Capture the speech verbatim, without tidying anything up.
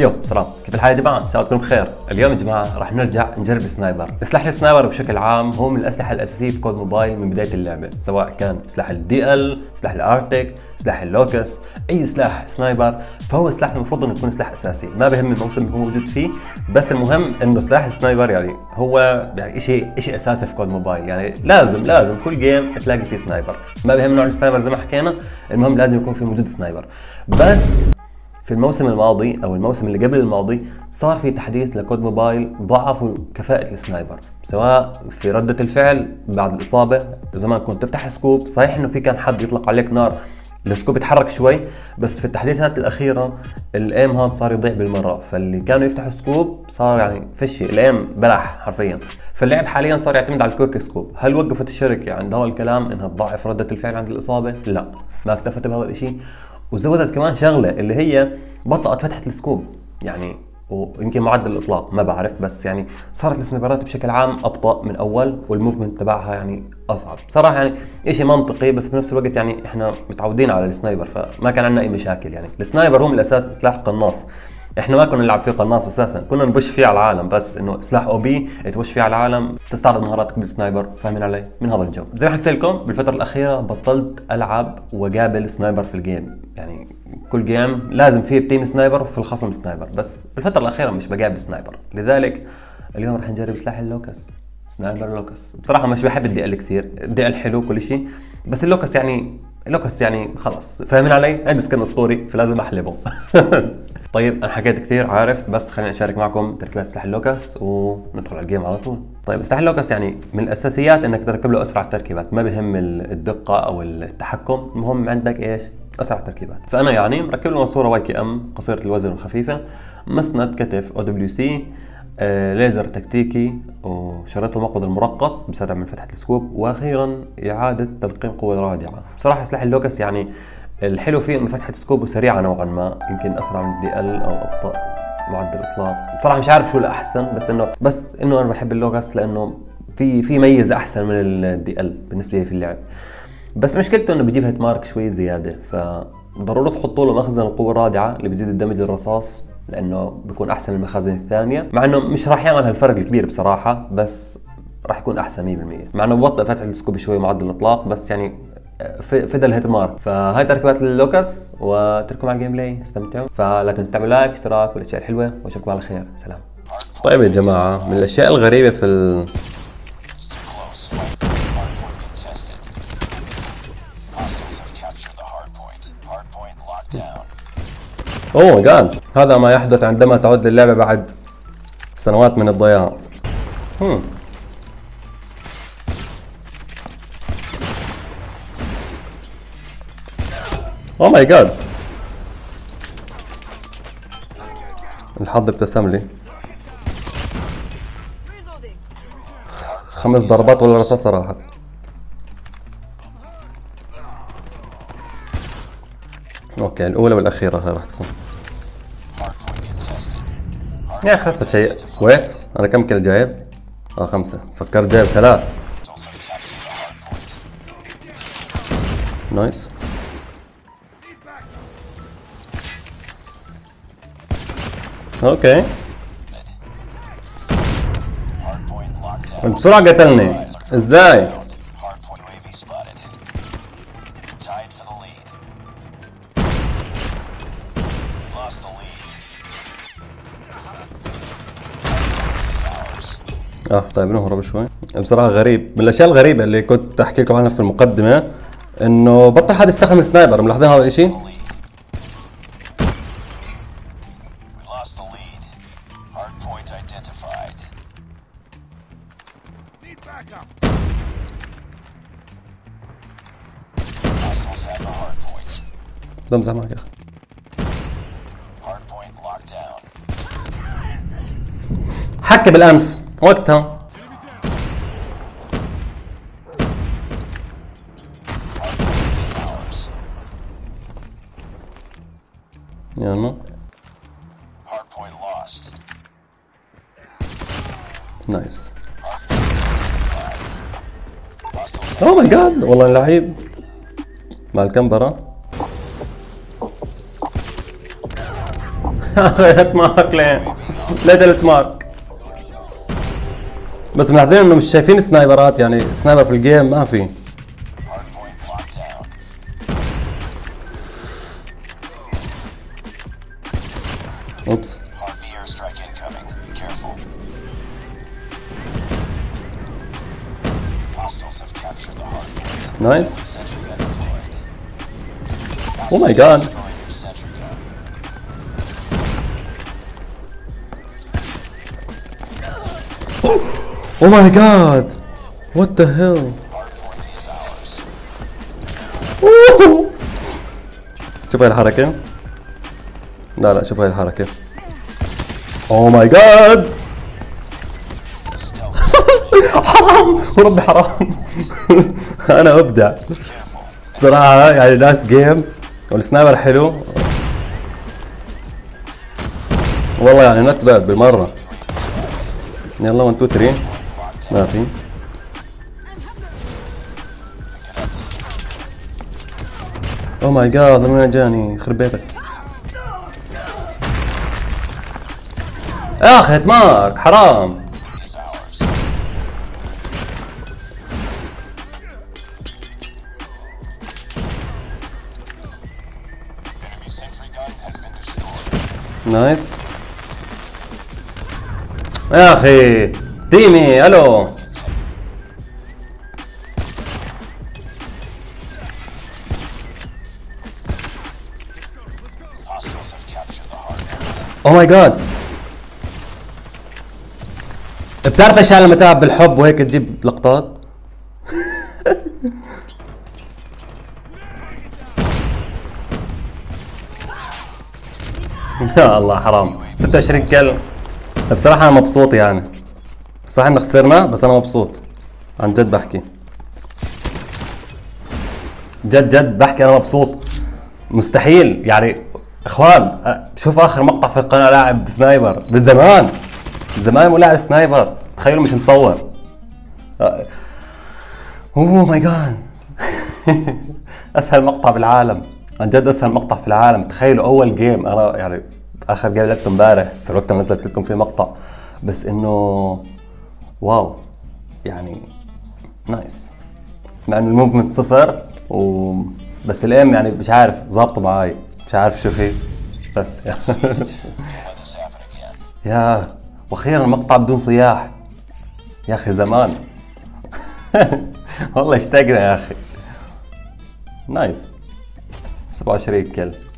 يو سلام، كيف الحال يا جماعه؟ ان شاء الله تكونوا بخير. اليوم يا جماعه راح نرجع نجرب سنايبر. سلاح السنايبر بشكل عام هو من الاسلحه الاساسيه في كود موبايل من بدايه اللعبه، سواء كان سلاح الدي ال، سلاح الارتيك، سلاح اللوكس، اي سلاح سنايبر فهو سلاح المفروض انه يكون سلاح اساسي، ما بهم الموسم اللي هو موجود فيه، بس المهم انه سلاح السنايبر يعني هو يعني شيء شيء اساسي في كود موبايل، يعني لازم لازم كل جيم تلاقي فيه سنايبر، ما بهم نوع السنايبر زي ما حكينا، المهم لازم يكون في موجود سنايبر. بس في الموسم الماضي او الموسم اللي قبل الماضي صار في تحديث لكود موبايل، ضعفوا كفاءة السنايبر سواء في ردة الفعل بعد الإصابة. زمان كنت تفتح سكوب، صحيح انه في كان حد يطلق عليك نار السكوب يتحرك شوي، بس في التحديثات الأخيرة الايم هاد صار يضيع بالمرة، فاللي كانوا يفتحوا سكوب صار يعني فشي الايم بلح حرفيا، فاللعب حاليا صار يعتمد على الكويك سكوب. هل وقفت الشركة عند هذا الكلام انها تضعف ردة الفعل عند الإصابة؟ لا، ما اكتفت بهذا الشيء، وزودت كمان شغله اللي هي بطأت فتحة السكوب، يعني ويمكن معدل الاطلاق ما بعرف، بس يعني صارت السنايبرات بشكل عام ابطأ من اول، والموفمنت تبعها يعني اصعب صراحه، يعني شيء منطقي، بس بنفس الوقت يعني احنا متعودين على السنايبر فما كان عندنا اي مشاكل. يعني السنايبر هو من الاساس سلاح قناص، احنا ما كنا نلعب فيه قناص اساسا، كنا نبش فيه على العالم، بس انه سلاح او بي تبش فيه على العالم، تستعرض مهاراتك بالسنايبر، فاهمين علي؟ من هذا الجو. زي ما حكيت لكم بالفتره الاخيره بطلت العب واقابل سنايبر في الجيم، يعني كل جيم لازم فيه تيم سنايبر وفي الخصم سنايبر، بس بالفتره الاخيره مش بقابل سنايبر، لذلك اليوم راح نجرب سلاح اللوكس، سنايبر لوكس. بصراحه مش بحب الدي ال كثير، الدي ال حلو كل شيء، بس اللوكس يعني اللوكس يعني خلص، فاهمين علي؟ عندي سكن اسطوري فلازم احلبه. طيب انا حكيت كثير عارف، بس خليني اشارك معكم تركيبات سلاح اللوكس وندخل على الجيم على طول. طيب سلاح اللوكس يعني من الاساسيات انك تركب له اسرع التركيبات، ما بهم الدقه او التحكم، المهم عندك ايش؟ اسرع التركيبات. فانا يعني مركب له منصوره واي كي ام قصيره الوزن وخفيفه، مسند كتف او دبليو سي، آه ليزر تكتيكي، وشريط المقبض المرقط بسرعه من فتحه السكوب، واخيرا اعاده تلقيم قوه رادعه. بصراحه سلاح اللوكس يعني الحلو فيه انه فتحة سكوبه سريعة نوعا ما، يمكن اسرع من الدي ال او ابطأ معدل الاطلاق، بصراحة مش عارف شو الاحسن، بس انه بس انه انا بحب اللوكس لانه في في ميزة احسن من الدي ال بالنسبة لي في اللعب، بس مشكلته انه بجيب هيت مارك شوي زيادة، فضروري تحطوا له مخزن القوة الرادعة اللي بيزيد الدمج للرصاص لانه بيكون احسن من المخازن الثانية، مع انه مش راح يعمل هالفرق الكبير بصراحة، بس راح يكون احسن مية بالمية، مع انه ببطئ فتحة السكوب شوي معدل الاطلاق، بس يعني فدا الهيت مارك. فهاي تركيبات اللوكس، واترككم على الجيم بلاي، استمتعوا، فلا تنسوا تعملوا لايك اشتراك والاشياء الحلوه، واشوفكم على خير، سلام. طيب يا جماعه من الاشياء الغريبه في ال... اوه ماي جاد، هذا ما يحدث عندما تعود للعبه بعد سنوات من الضياع. هم. اوه ماي جاد، الحظ ابتسم لي، خمس ضربات ولا رصاصة راحت. اوكي الأولى والأخيرة هاي راح تكون. يا أخي هسه شيء، ويت أنا كم كل جايب؟ اه خمسة، فكرت جايب ثلاث. نايس. اوكي بسرعة قتلني، ازاي؟ اه طيب نهرب شوي. بصراحة غريب، من الاشياء الغريبة اللي كنت احكي لكم عنها في المقدمة انه بطل حد يستخدم سنايبر، ملاحظين هذا الاشي؟ بمزح معك يا اخي. حكي بالانف وقتها. يلا. نايس. اوه ماي جاد، والله لعيب مع الكمبرة. ثلاث مارك لين لا ثلاث مارك. بس ملاحظين انه مش شايفين سنايبرات، يعني سنايبر في الجيم ما في. اوبس نايس. اوه ماي جاد Oh my god! What the hell? شوف هاي الحركة. لا لا شوف هاي الحركة. Oh my god! حرام وربي حرام. أنا أبدع. بصراحة يعني لاست جيم والسنايبر حلو. والله يعني نوت باد بالمرة. يلا واحد اثنين ثلاثة. ما في. اوه ماي جاد من وين جاني؟ يخرب بيتك. اخذت مارك حرام. نايس. يا اخي تيمي الو او ماي جاد. بتعرف ايش لما تلعب بالحب وهيك تجيب لقطات؟ يا الله حرام. ستة وعشرين كلب. بصراحة انا مبسوط، يعني صح ان خسرنا بس انا مبسوط عن جد. بحكي جد جد بحكي انا مبسوط. مستحيل يعني اخوان، شوف اخر مقطع في القناة لاعب سنايبر من زمان زمان ولاعب سنايبر، تخيلوا مش مصور. اوه ماي جاد اسهل مقطع بالعالم عن جد، اسهل مقطع في العالم. تخيلوا اول جيم انا يعني اخر جيم لعبته امبارح في الوقت اللي نزلت لكم فيه مقطع، بس انه واو يعني نايس. مع انه الموفمنت صفر و بس الام يعني مش عارف ظابطه معاي، مش عارف شو في بس يا واخيرا مقطع بدون صياح يا اخي زمان. والله اشتقنا يا اخي. نايس سبعة وعشرين كل